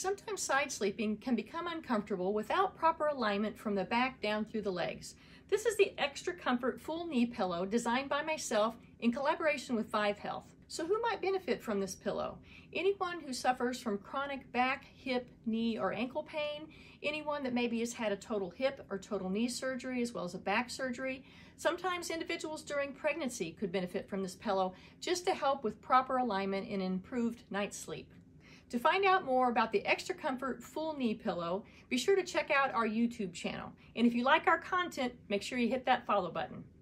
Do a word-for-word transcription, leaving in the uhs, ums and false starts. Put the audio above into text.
Sometimes side sleeping can become uncomfortable without proper alignment from the back down through the legs. This is the Extra Comfort Full Knee Pillow designed by myself in collaboration with Vive Health. So who might benefit from this pillow? Anyone who suffers from chronic back, hip, knee, or ankle pain, anyone that maybe has had a total hip or total knee surgery as well as a back surgery. Sometimes individuals during pregnancy could benefit from this pillow just to help with proper alignment and improved night's sleep. To find out more about the Extra Comfort Full Knee Pillow, be sure to check out our YouTube channel. And if you like our content, make sure you hit that follow button.